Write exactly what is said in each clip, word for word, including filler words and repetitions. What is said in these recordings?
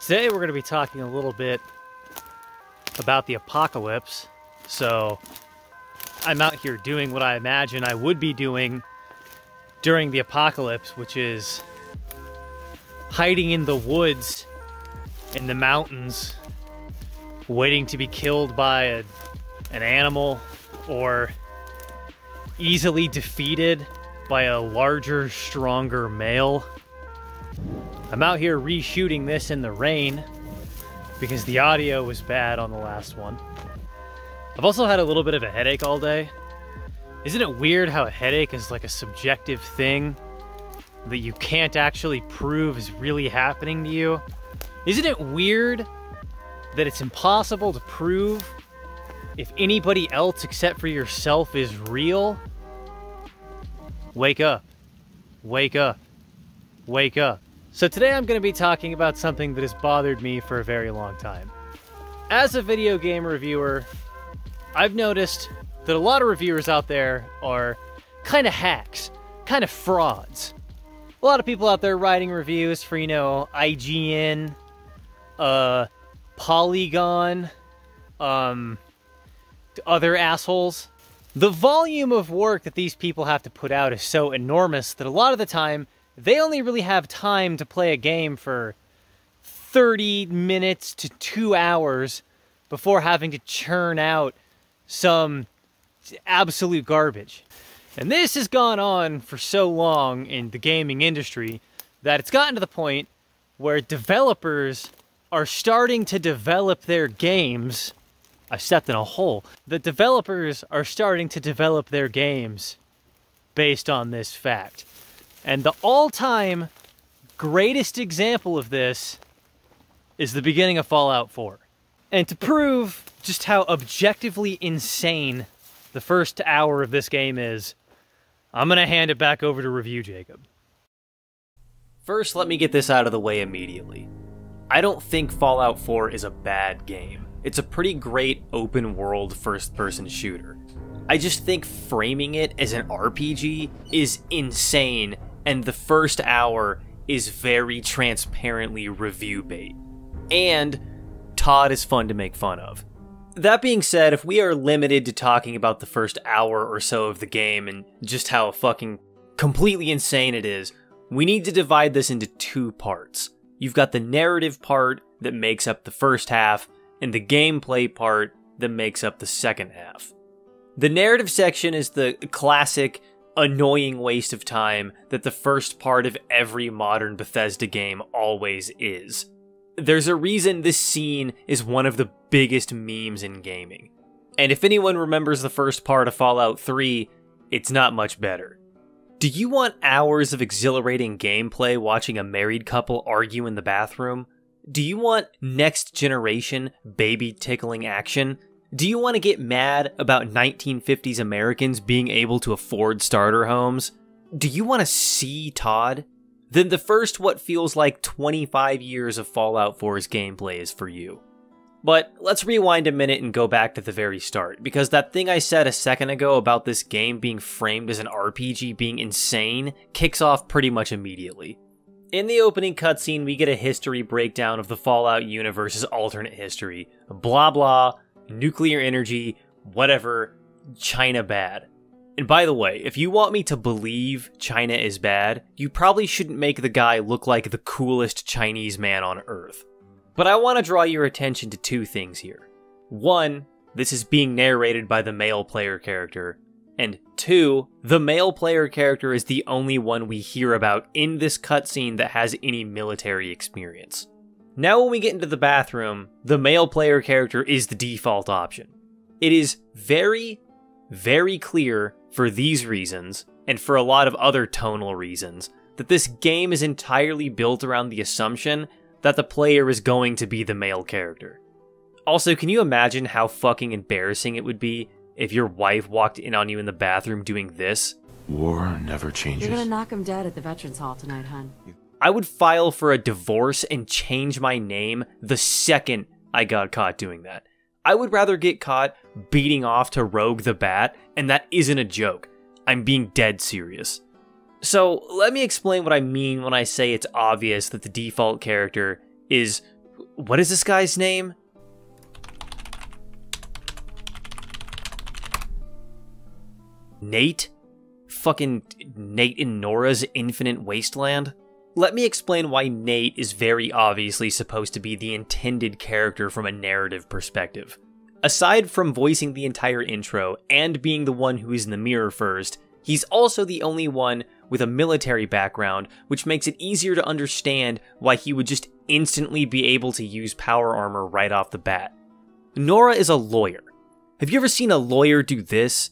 Today we're going to be talking a little bit about the apocalypse. So I'm out here doing what I imagine I would be doing during the apocalypse, which is hiding in the woods, in the mountains, waiting to be killed by a, an animal or easily defeated by a larger, stronger male. I'm out here reshooting this in the rain because the audio was bad on the last one. I've also had a little bit of a headache all day. Isn't it weird how a headache is like a subjective thing that you can't actually prove is really happening to you? Isn't it weird that it's impossible to prove if anybody else except for yourself is real? Wake up. Wake up. Wake up. So today I'm going to be talking about something that has bothered me for a very long time. As a video game reviewer, I've noticed that a lot of reviewers out there are kind of hacks, kind of frauds. A lot of people out there writing reviews for, you know, I G N, uh, Polygon, um, other assholes. The volume of work that these people have to put out is so enormous that a lot of the time, they only really have time to play a game for thirty minutes to two hours before having to churn out some absolute garbage. And this has gone on for so long in the gaming industry that it's gotten to the point where developers are starting to develop their games. I stepped in a hole. The developers are starting to develop their games based on this fact. And the all-time greatest example of this is the beginning of Fallout four. And to prove just how objectively insane the first hour of this game is, I'm going to hand it back over to Review Jacob. First, let me get this out of the way immediately. I don't think Fallout four is a bad game. It's a pretty great open-world first-person shooter. I just think framing it as an R P G is insane, and the first hour is very transparently review bait. And Todd is fun to make fun of. That being said, if we are limited to talking about the first hour or so of the game and just how fucking completely insane it is, we need to divide this into two parts. You've got the narrative part that makes up the first half, and the gameplay part that makes up the second half. The narrative section is the classic, annoying waste of time that the first part of every modern Bethesda game always is. There's a reason this scene is one of the biggest memes in gaming. And if anyone remembers the first part of Fallout three, it's not much better. Do you want hours of exhilarating gameplay watching a married couple argue in the bathroom? Do you want next generation baby tickling action? Do you want to get mad about nineteen fifties Americans being able to afford starter homes? Do you want to see Todd? Then the first what feels like twenty-five years of Fallout four's gameplay is for you. But let's rewind a minute and go back to the very start, because that thing I said a second ago about this game being framed as an R P G being insane kicks off pretty much immediately. In the opening cutscene, we get a history breakdown of the Fallout universe's alternate history. Blah blah. Nuclear energy, whatever, China bad. And by the way, if you want me to believe China is bad, you probably shouldn't make the guy look like the coolest Chinese man on Earth. But I want to draw your attention to two things here. One, this is being narrated by the male player character. And two, the male player character is the only one we hear about in this cutscene that has any military experience. Now when we get into the bathroom, the male player character is the default option. It is very, very clear for these reasons, and for a lot of other tonal reasons, that this game is entirely built around the assumption that the player is going to be the male character. Also, can you imagine how fucking embarrassing it would be if your wife walked in on you in the bathroom doing this? War never changes. You're gonna knock him dead at the Veterans Hall tonight, hon. I would file for a divorce and change my name the second I got caught doing that. I would rather get caught beating off to Rogue the Bat, and that isn't a joke. I'm being dead serious. So let me explain what I mean when I say it's obvious that the default character is What is this guy's name? Nate? Fucking Nate in Nora's Infinite Wasteland? Let me explain why Nate is very obviously supposed to be the intended character from a narrative perspective. Aside from voicing the entire intro and being the one who is in the mirror first, he's also the only one with a military background, which makes it easier to understand why he would just instantly be able to use power armor right off the bat. Nora is a lawyer. Have you ever seen a lawyer do this?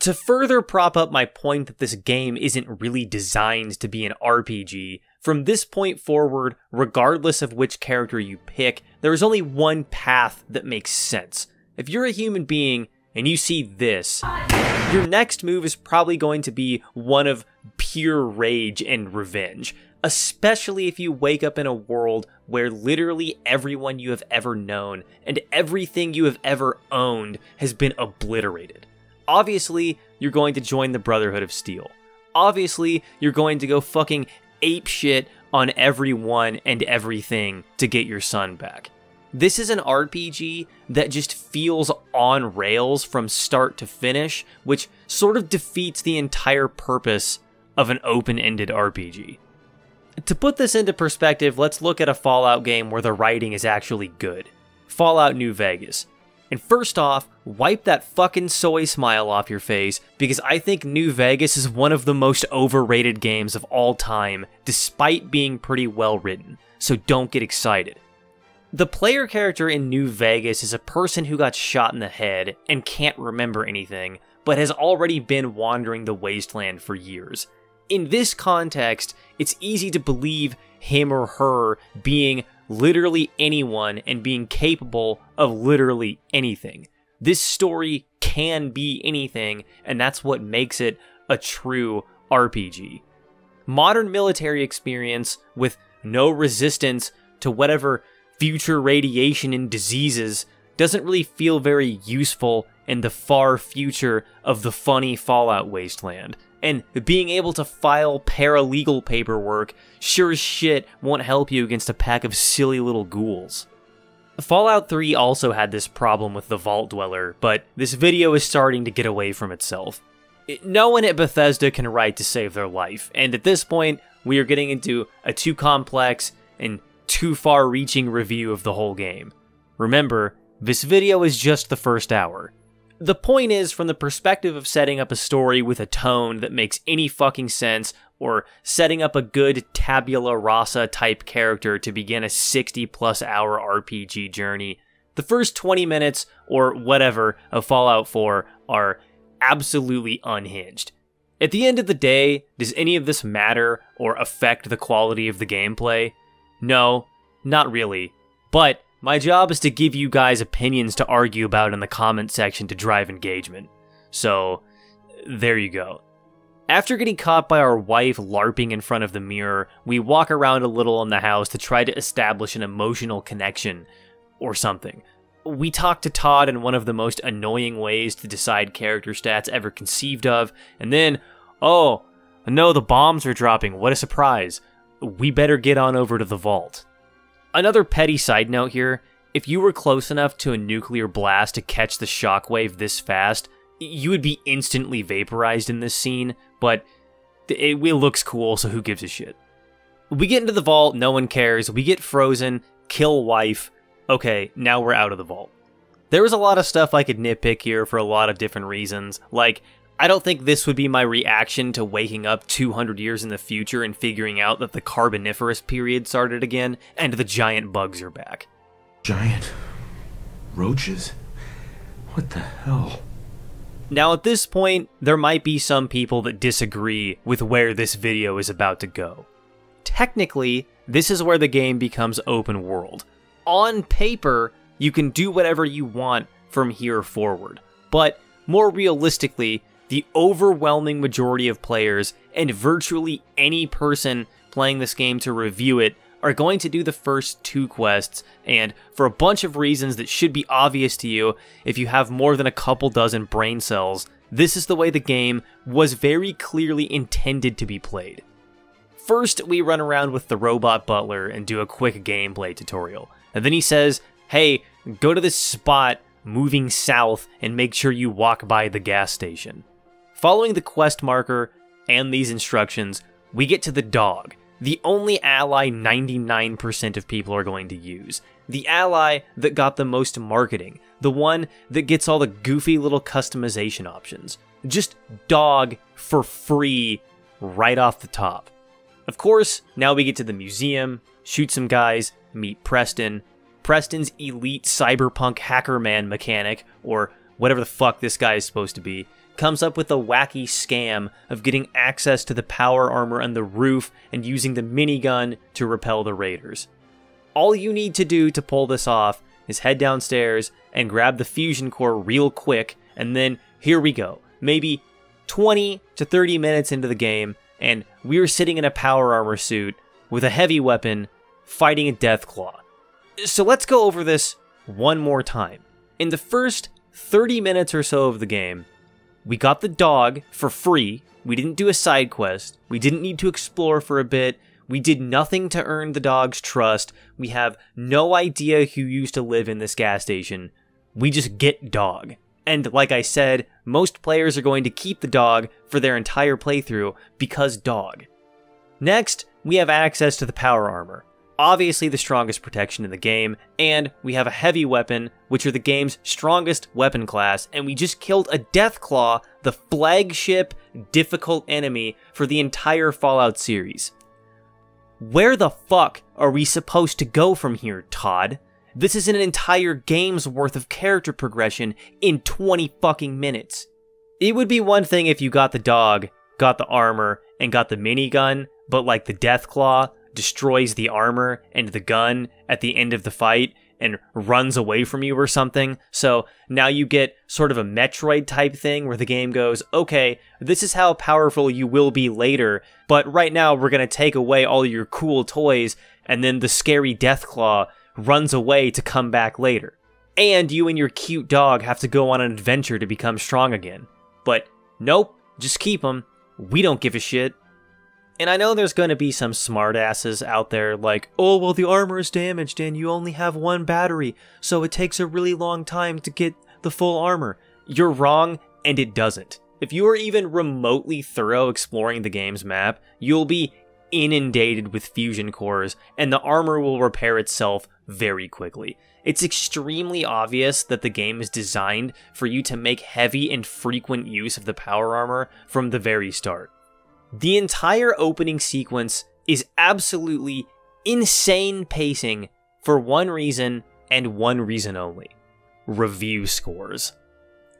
To further prop up my point that this game isn't really designed to be an R P G, from this point forward, regardless of which character you pick, there is only one path that makes sense. If you're a human being and you see this, your next move is probably going to be one of pure rage and revenge, especially if you wake up in a world where literally everyone you have ever known and everything you have ever owned has been obliterated. Obviously, you're going to join the Brotherhood of Steel. Obviously, you're going to go fucking apeshit on everyone and everything to get your son back. This is an R P G that just feels on rails from start to finish, which sort of defeats the entire purpose of an open-ended R P G. To put this into perspective, let's look at a Fallout game where the writing is actually good. Fallout New Vegas. And first off, wipe that fucking soy smile off your face, because I think New Vegas is one of the most overrated games of all time, despite being pretty well written, so don't get excited. The player character in New Vegas is a person who got shot in the head and can't remember anything, but has already been wandering the wasteland for years. In this context, it's easy to believe him or her being literally anyone and being capable of literally anything. This story can be anything, and that's what makes it a true R P G. Modern military experience with no resistance to whatever future radiation and diseases doesn't really feel very useful in the far future of the funny Fallout wasteland. And being able to file paralegal paperwork sure as shit won't help you against a pack of silly little ghouls. Fallout three also had this problem with the Vault Dweller, but this video is starting to get away from itself. No one at Bethesda can write to save their life, and at this point, we are getting into a too complex and too far-reaching review of the whole game. Remember, this video is just the first hour. The point is, from the perspective of setting up a story with a tone that makes any fucking sense, or setting up a good tabula rasa type character to begin a sixty plus hour R P G journey, the first twenty minutes, or whatever, of Fallout four are absolutely unhinged. At the end of the day, does any of this matter or affect the quality of the gameplay? No, not really, but my job is to give you guys opinions to argue about in the comment section to drive engagement. So, there you go. After getting caught by our wife LARPing in front of the mirror, we walk around a little in the house to try to establish an emotional connection, or something. We talk to Todd in one of the most annoying ways to decide character stats ever conceived of, and then, oh, no, the bombs are dropping, what a surprise. We better get on over to the vault. Another petty side note here, if you were close enough to a nuclear blast to catch the shockwave this fast, you would be instantly vaporized in this scene, but it, it looks cool, so who gives a shit. We get into the vault, no one cares, we get frozen, kill wife, okay, now we're out of the vault. There was a lot of stuff I could nitpick here for a lot of different reasons, like, I don't think this would be my reaction to waking up two hundred years in the future and figuring out that the Carboniferous period started again, and the giant bugs are back. Giant roaches? What the hell? Now at this point, there might be some people that disagree with where this video is about to go. Technically, this is where the game becomes open world. On paper, you can do whatever you want from here forward, but more realistically, the overwhelming majority of players, and virtually any person playing this game to review it, are going to do the first two quests, and for a bunch of reasons that should be obvious to you if you have more than a couple dozen brain cells, this is the way the game was very clearly intended to be played. First, we run around with the robot butler and do a quick gameplay tutorial. And then he says, hey, go to this spot moving south and make sure you walk by the gas station. Following the quest marker and these instructions, we get to the dog, the only ally ninety-nine percent of people are going to use. The ally that got the most marketing, the one that gets all the goofy little customization options. Just dog for free right off the top. Of course, now we get to the museum, shoot some guys, meet Preston. Preston's elite cyberpunk hacker man mechanic, or whatever the fuck this guy is supposed to be, comes up with a wacky scam of getting access to the power armor on the roof and using the minigun to repel the raiders. All you need to do to pull this off is head downstairs and grab the fusion core real quick, and then here we go, maybe twenty to thirty minutes into the game, and we're sitting in a power armor suit with a heavy weapon fighting a deathclaw. So let's go over this one more time. In the first thirty minutes or so of the game, we got the dog for free, we didn't do a side quest, we didn't need to explore for a bit, we did nothing to earn the dog's trust, we have no idea who used to live in this gas station, we just get dog. And like I said, most players are going to keep the dog for their entire playthrough because dog. Next, we have access to the power armor, obviously the strongest protection in the game, and we have a heavy weapon, which are the game's strongest weapon class, and we just killed a Deathclaw, the flagship difficult enemy for the entire Fallout series. Where the fuck are we supposed to go from here, Todd? This is an entire game's worth of character progression in twenty fucking minutes. It would be one thing if you got the dog, got the armor, and got the minigun, but like the Deathclaw destroys the armor and the gun at the end of the fight and runs away from you or something. So now you get sort of a Metroid type thing where the game goes, okay, this is how powerful you will be later, but right now we're going to take away all your cool toys, and then the scary Deathclaw runs away to come back later. And you and your cute dog have to go on an adventure to become strong again. But nope, just keep them. We don't give a shit. And I know there's going to be some smartasses out there like, oh, well, the armor is damaged and you only have one battery, so it takes a really long time to get the full armor. You're wrong, and it doesn't. If you are even remotely thorough exploring the game's map, you'll be inundated with fusion cores, and the armor will repair itself very quickly. It's extremely obvious that the game is designed for you to make heavy and frequent use of the power armor from the very start. The entire opening sequence is absolutely insane pacing for one reason and one reason only. Review scores.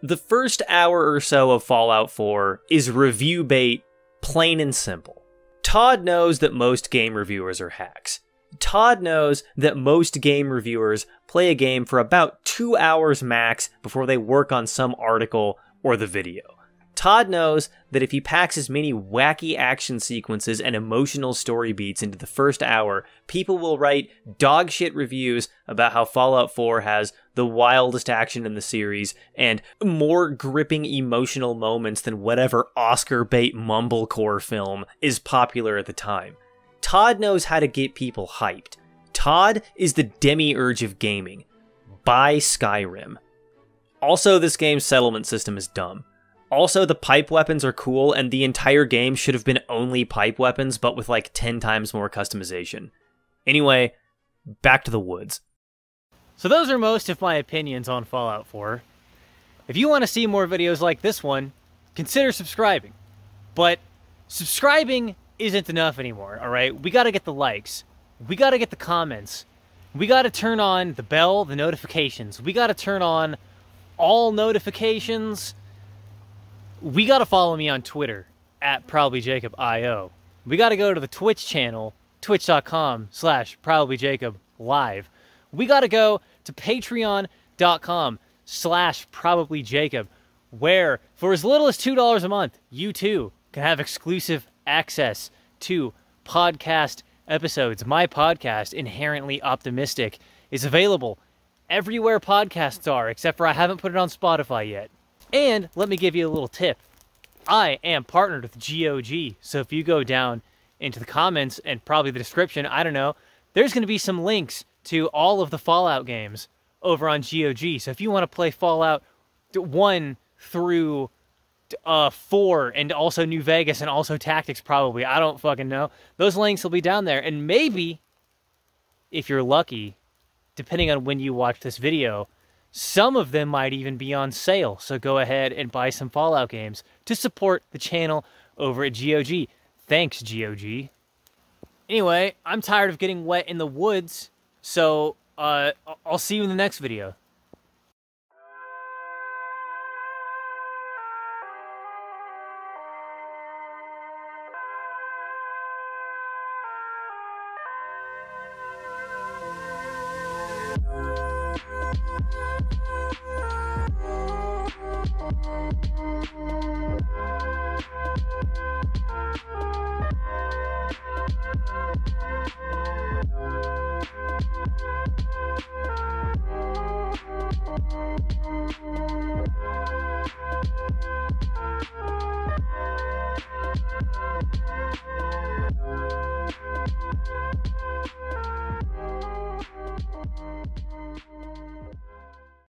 The first hour or so of Fallout four is review bait, plain and simple. Todd knows that most game reviewers are hacks. Todd knows that most game reviewers play a game for about two hours max before they work on some article or the video. Todd knows that if he packs as many wacky action sequences and emotional story beats into the first hour, people will write dogshit reviews about how Fallout four has the wildest action in the series and more gripping emotional moments than whatever Oscar bait mumblecore film is popular at the time. Todd knows how to get people hyped. Todd is the demiurge of gaming. Buy Skyrim. Also, this game's settlement system is dumb. Also, the pipe weapons are cool, and the entire game should have been only pipe weapons, but with like ten times more customization. Anyway, back to the woods. So those are most of my opinions on Fallout four. If you want to see more videos like this one, consider subscribing. But subscribing isn't enough anymore, alright? We gotta get the likes. We gotta get the comments. We gotta turn on the bell, the notifications. We gotta turn on all notifications. We gotta follow me on Twitter, at probably jacob dot i o. We gotta go to the Twitch channel, twitch dot com slash probably jacob live. We gotta go to patreon dot com slash probably jacob, where, for as little as two dollars a month, you too can have exclusive access to podcast episodes. My podcast, Inherently Optimistic, is available everywhere podcasts are, except for I haven't put it on Spotify yet. And let me give you a little tip. I am partnered with G O G, so if you go down into the comments and probably the description, I don't know, there's going to be some links to all of the Fallout games over on G O G. So if you want to play Fallout one through uh, four and also New Vegas and also Tactics probably, I don't fucking know, those links will be down there. And maybe, if you're lucky, depending on when you watch this video, some of them might even be on sale. So go ahead and buy some Fallout games to support the channel over at G O G. Thanks, G O G. Anyway, I'm tired of getting wet in the woods, so uh, I'll see you in the next video. We'll be right back.